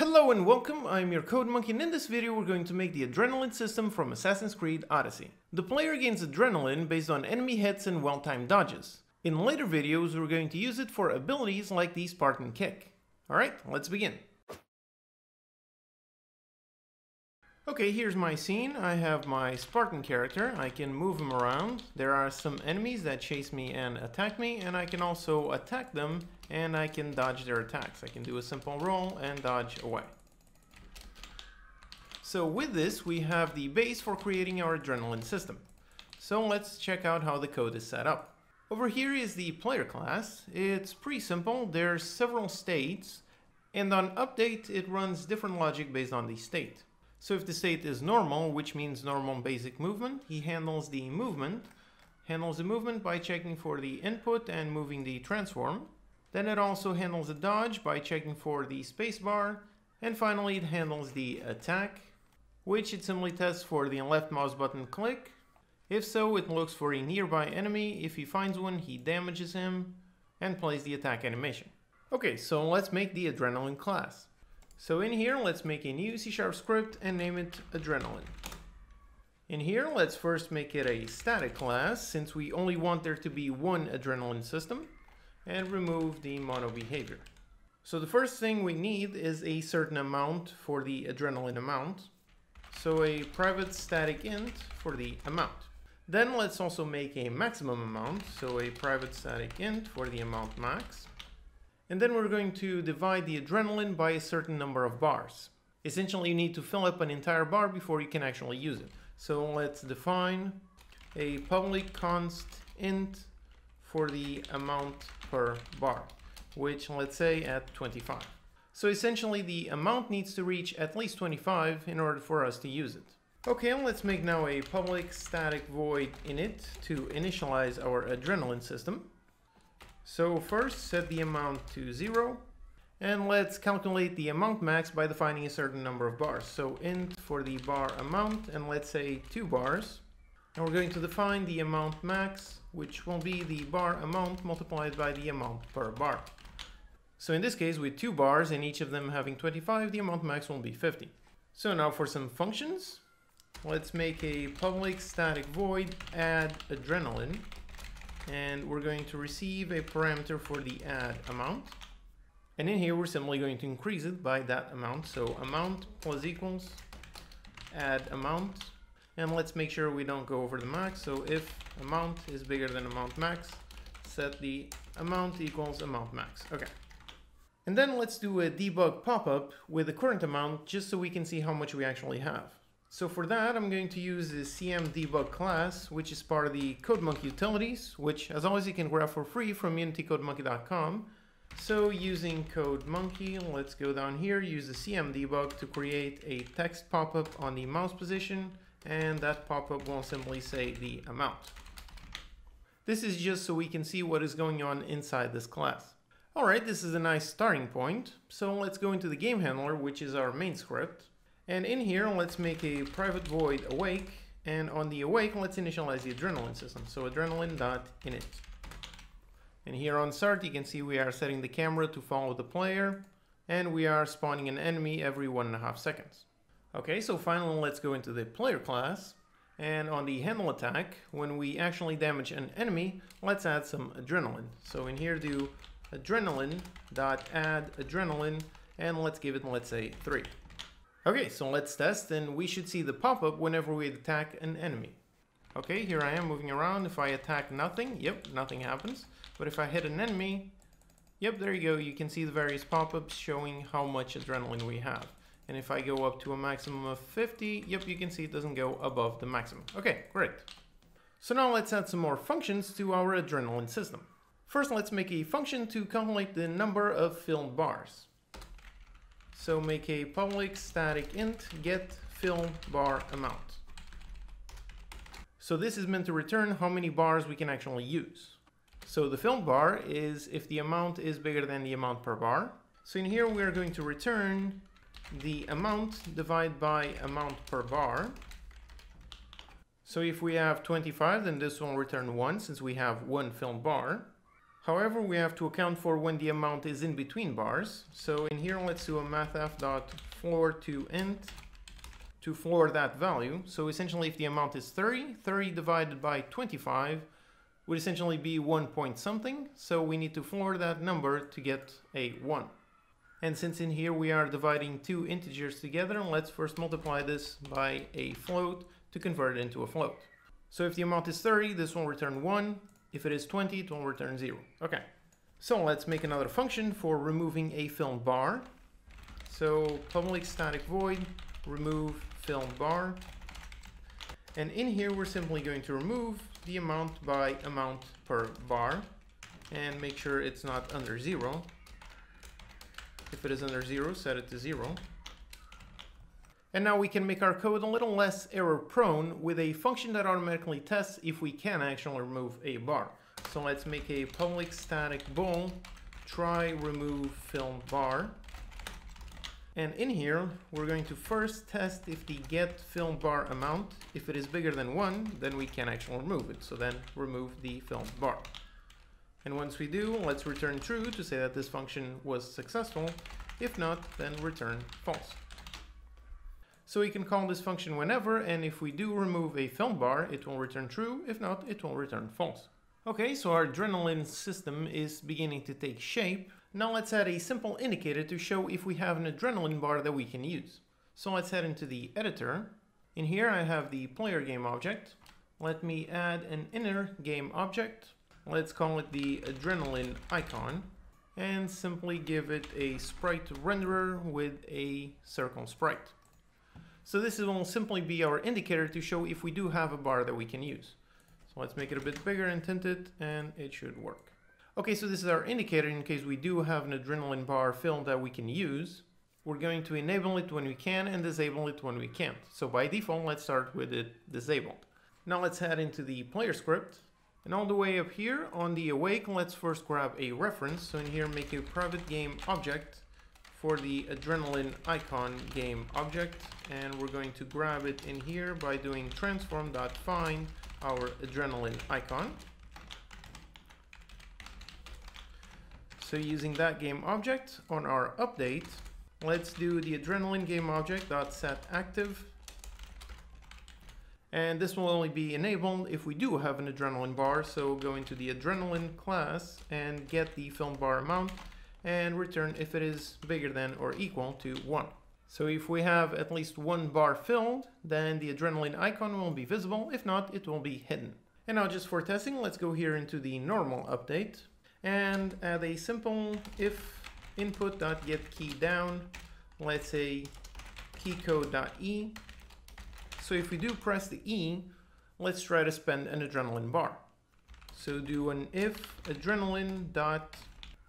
Hello and welcome, I'm your Code Monkey, and in this video we're going to make the Adrenaline System from Assassin's Creed Odyssey. The player gains Adrenaline based on enemy hits and well-timed dodges. In later videos we're going to use it for abilities like the Spartan Kick. Alright, let's begin. Okay, here's my scene. I have my Spartan character. I can move him around. There are some enemies that chase me and attack me, and I can also attack them and I can dodge their attacks. I can do a simple roll and dodge away. So with this, we have the base for creating our Adrenaline system. So let's check out how the code is set up. Over here is the player class. It's pretty simple. There's several states, and on update, it runs different logic based on the state. So if the state is normal, which means normal basic movement, he handles the movement by checking for the input and moving the transform. Then it also handles the dodge by checking for the spacebar. And finally, it handles the attack, which it simply tests for the left mouse button click. If so, it looks for a nearby enemy. If he finds one, he damages him and plays the attack animation. Okay, so let's make the Adrenaline class. So in here, let's make a new C# script and name it Adrenaline. In here, let's first make it a static class, since we only want there to be one Adrenaline system, and remove the mono behavior. So the first thing we need is a certain amount for the Adrenaline amount. So a private static int for the amount. Then let's also make a maximum amount. So a private static int for the amount max. And then we're going to divide the Adrenaline by a certain number of bars. Essentially, you need to fill up an entire bar before you can actually use it. So let's define a public const int for the amount per bar, which let's say at 25. So essentially, the amount needs to reach at least 25 in order for us to use it. Okay, let's make now a public static void init to initialize our Adrenaline system. So first, set the amount to 0, and let's calculate the amount max by defining a certain number of bars. So int for the bar amount, and let's say 2 bars. And we're going to define the amount max, which will be the bar amount multiplied by the amount per bar. So in this case, with 2 bars and each of them having 25, the amount max will be 50. So now for some functions, let's make a public static void add Adrenaline. And we're going to receive a parameter for the add amount. And in here, we're simply going to increase it by that amount. So amount plus equals add amount. And let's make sure we don't go over the max. So if amount is bigger than amount max, set the amount equals amount max. Okay. And then let's do a debug pop-up with the current amount just so we can see how much we actually have. So for that, I'm going to use the CMDebug class, which is part of the CodeMonkey utilities, which, as always, you can grab for free from unitycodemonkey.com. So using CodeMonkey, let's go down here, use the CMDebug to create a text pop-up on the mouse position, and that pop-up will simply say the amount. This is just so we can see what is going on inside this class. All right, this is a nice starting point. So let's go into the game handler, which is our main script. And in here, let's make a private void awake, and on the awake, let's initialize the Adrenaline system. So adrenaline.init. And here on start, you can see we are setting the camera to follow the player, and we are spawning an enemy every 1.5 seconds. Okay, so finally, let's go into the player class, and on the handle attack, when we actually damage an enemy, let's add some Adrenaline. So in here, do adrenaline.add Adrenaline, and let's give it, let's say, 3. Okay, so let's test, and we should see the pop-up whenever we attack an enemy. Okay, here I am moving around. If I attack nothing, yep, nothing happens. But if I hit an enemy, yep, there you go. You can see the various pop-ups showing how much Adrenaline we have. And if I go up to a maximum of 50, yep, you can see it doesn't go above the maximum. Okay, great. So now let's add some more functions to our Adrenaline system. First, let's make a function to calculate the number of filled bars. So make a public static int get fill bar amount. So this is meant to return how many bars we can actually use. So the fill bar is if the amount is bigger than the amount per bar. So in here we are going to return the amount divided by amount per bar. So if we have 25, then this will return 1 since we have 1 fill bar. However, we have to account for when the amount is in between bars. So in here, let's do a mathf.floor2int to floor that value. So essentially, if the amount is 30, 30 divided by 25 would essentially be 1 point something. So we need to floor that number to get a 1. And since in here we are dividing two integers together, let's first multiply this by a float to convert it into a float. So if the amount is 30, this will return 1. If it is 20, it will return 0. Okay, so let's make another function for removing a film bar. So public static void remove film bar. And in here, we're simply going to remove the amount by amount per bar and make sure it's not under 0. If it is under 0, set it to 0. And now we can make our code a little less error prone with a function that automatically tests if we can actually remove a bar. So let's make a public static bool try remove film bar. And in here, we're going to first test if the get film bar amount, if it is bigger than 1, then we can actually remove it. So then remove the film bar. And once we do, let's return true to say that this function was successful. If not, then return false. So we can call this function whenever, and if we do remove a film bar, it will return true. If not, it will return false. Okay, so our adrenaline system is beginning to take shape. Now let's add a simple indicator to show if we have an adrenaline bar that we can use. So let's head into the editor. In here, I have the player game object. Let me add an inner game object. Let's call it the adrenaline icon and simply give it a sprite renderer with a circle sprite. So this will simply be our indicator to show if we do have a bar that we can use. So let's make it a bit bigger and tint it, and it should work. Okay, so this is our indicator in case we do have an adrenaline bar film that we can use. We're going to enable it when we can and disable it when we can't. So by default, let's start with it disabled. Now let's head into the player script. And all the way up here on the awake, let's first grab a reference. So in here, make a private game object for the adrenaline icon game object. And we're going to grab it in here by doing transform.find our adrenaline icon. So using that game object on our update, let's do the adrenaline game object.setActive. And this will only be enabled if we do have an adrenaline bar. So go into the adrenaline class and get the film bar amount and return if it is bigger than or equal to 1. So if we have at least 1 bar filled, then the adrenaline icon will be visible. If not, it will be hidden. And now just for testing, let's go here into the normal update and add a simple if input.getKeyDown, let's say keycode.e. So if we do press the E, let's try to spend an adrenaline bar. So do an if adrenaline dot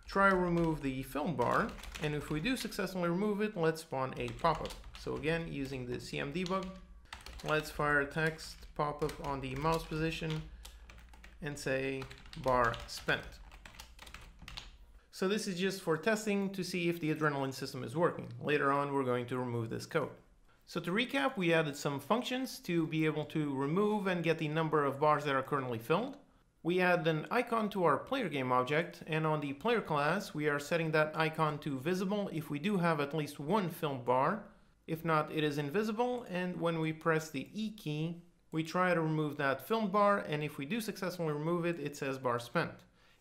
try remove the film bar. And if we do successfully remove it, let's spawn a pop-up. So again, using the CMDebug, let's fire a text pop-up on the mouse position and say bar spent. So this is just for testing to see if the adrenaline system is working. Later on, we're going to remove this code. So to recap, we added some functions to be able to remove and get the number of bars that are currently filled. We add an icon to our player game object, and on the player class, we are setting that icon to visible if we do have at least 1 film bar. If not, it is invisible, and when we press the E key, we try to remove that film bar, and if we do successfully remove it, it says bar spent.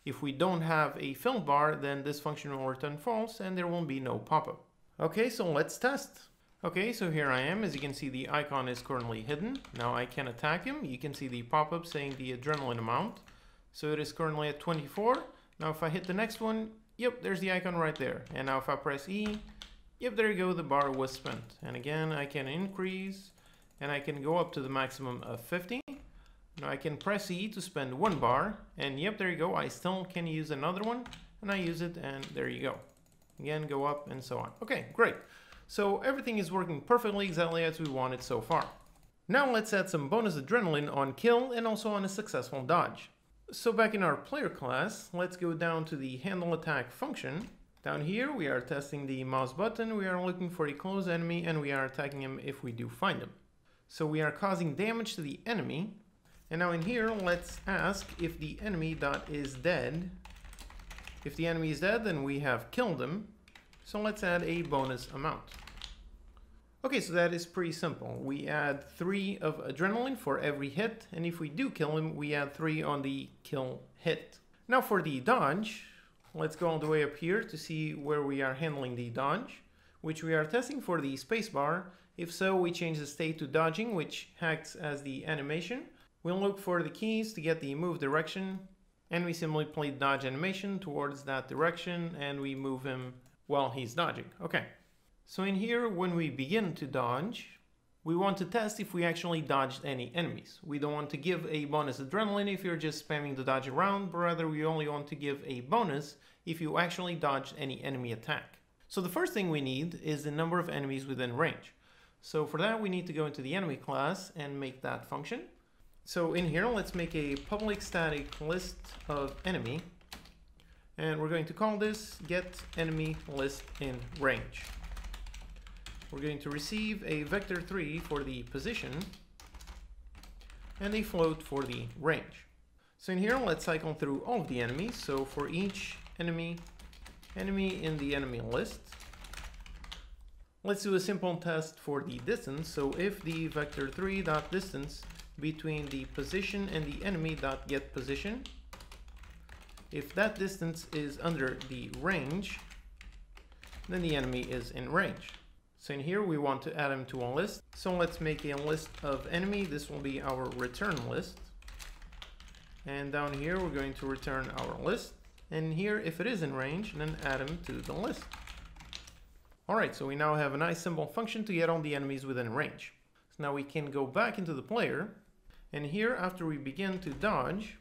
If we don't have a film bar, then this function will return false, and there will be no pop-up. Okay, so let's test. Okay, so here I am. As you can see, the icon is currently hidden. Now I can attack him. You can see the pop-up saying the adrenaline amount. So it is currently at 24. Now if I hit the next one, yep, there's the icon right there. And now if I press E, yep, there you go, the bar was spent. And again, I can increase and I can go up to the maximum of 50. Now I can press E to spend 1 bar. And yep, there you go, I still can use another one. And I use it and there you go. Again, go up and so on. Okay, great. So everything is working perfectly exactly as we wanted so far. Now let's add some bonus adrenaline on kill and also on a successful dodge. So back in our player class, let's go down to the handle attack function. Down here we are testing the mouse button, we are looking for a close enemy and we are attacking him if we do find him. So we are causing damage to the enemy. And now in here, let's ask if the enemy is dead If the enemy is dead, then we have killed him. So let's add a bonus amount. Okay, so that is pretty simple. We add 3 of adrenaline for every hit, and if we do kill him, we add 3 on the kill hit. Now for the dodge, let's go all the way up here to see where we are handling the dodge, which we are testing for the spacebar. If so, we change the state to dodging, which acts as the animation. We'll look for the keys to get the move direction, and we simply play dodge animation towards that direction, and we move him while he's dodging. Okay, so in here, when we begin to dodge, we want to test if we actually dodged any enemies. We don't want to give a bonus adrenaline if you're just spamming the dodge around, but rather we only want to give a bonus if you actually dodged any enemy attack. So the first thing we need is the number of enemies within range. So for that, we need to go into the enemy class and make that function. So in here, let's make a public static list of enemy, and we're going to call this getEnemyListInRange. We're going to receive a vector3 for the position and a float for the range. So in here, let's cycle through all of the enemies. So for each enemy in the enemy list, let's do a simple test for the distance. So if the vector3.distance between the position and the enemy.getPosition, if that distance is under the range, then the enemy is in range. So in here, we want to add him to a list. So let's make a list of enemy. This will be our return list. And down here, we're going to return our list. And here, if it is in range, then add him to the list. All right, so we now have a nice simple function to get all the enemies within range. So now we can go back into the player. And here, after we begin to dodge,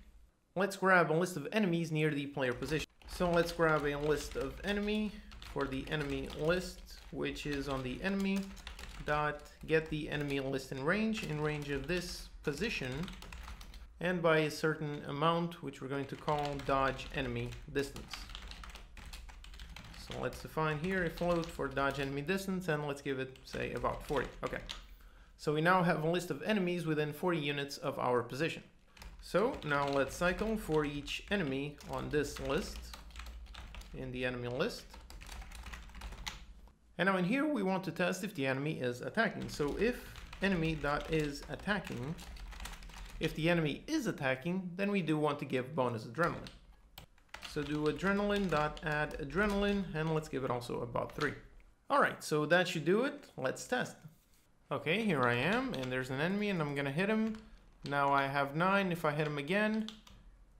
let's grab a list of enemies near the player position. So let's grab a list of enemy for the enemy list, which is on the enemy.getTheEnemyListInRange, in range of this position, and by a certain amount, which we're going to call dodge enemy distance. So let's define here a float for dodge enemy distance, and let's give it, say, about 40. Okay, so we now have a list of enemies within 40 units of our position. So now let's cycle for each enemy on this list, in the enemy list. And now in here, we want to test if the enemy is attacking. So if enemy.isAttacking, if the enemy is attacking, then we do want to give bonus adrenaline. So do adrenaline.addAdrenaline, and let's give it also about 3. All right, so that should do it. Let's test. Okay, here I am, and there's an enemy, and I'm gonna hit him. Now I have 9. If I hit him again,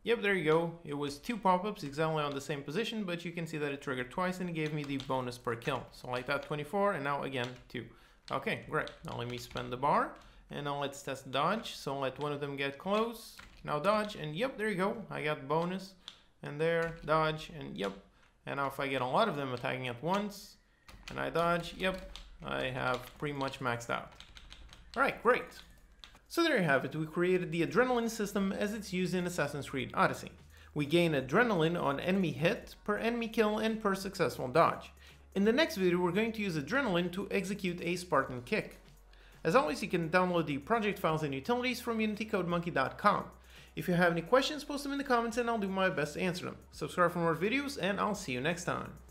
yep, there you go. It was 2 pop-ups exactly on the same position, but you can see that it triggered twice and gave me the bonus per kill. So like that, 24, and now again 2. Okay, great. Now let me spend the bar, and now let's test dodge. So let one of them get close. Now dodge, and yep, there you go. I got bonus, and there, dodge, and yep. And now if I get a lot of them attacking at once, and I dodge, yep, I have pretty much maxed out. All right, great. So there you have it, we created the adrenaline system as it's used in Assassin's Creed Odyssey. We gain adrenaline on enemy hit, per enemy kill, and per successful dodge. In the next video, we're going to use adrenaline to execute a Spartan kick. As always, you can download the project files and utilities from unitycodemonkey.com. If you have any questions, post them in the comments and I'll do my best to answer them. Subscribe for more videos, and I'll see you next time.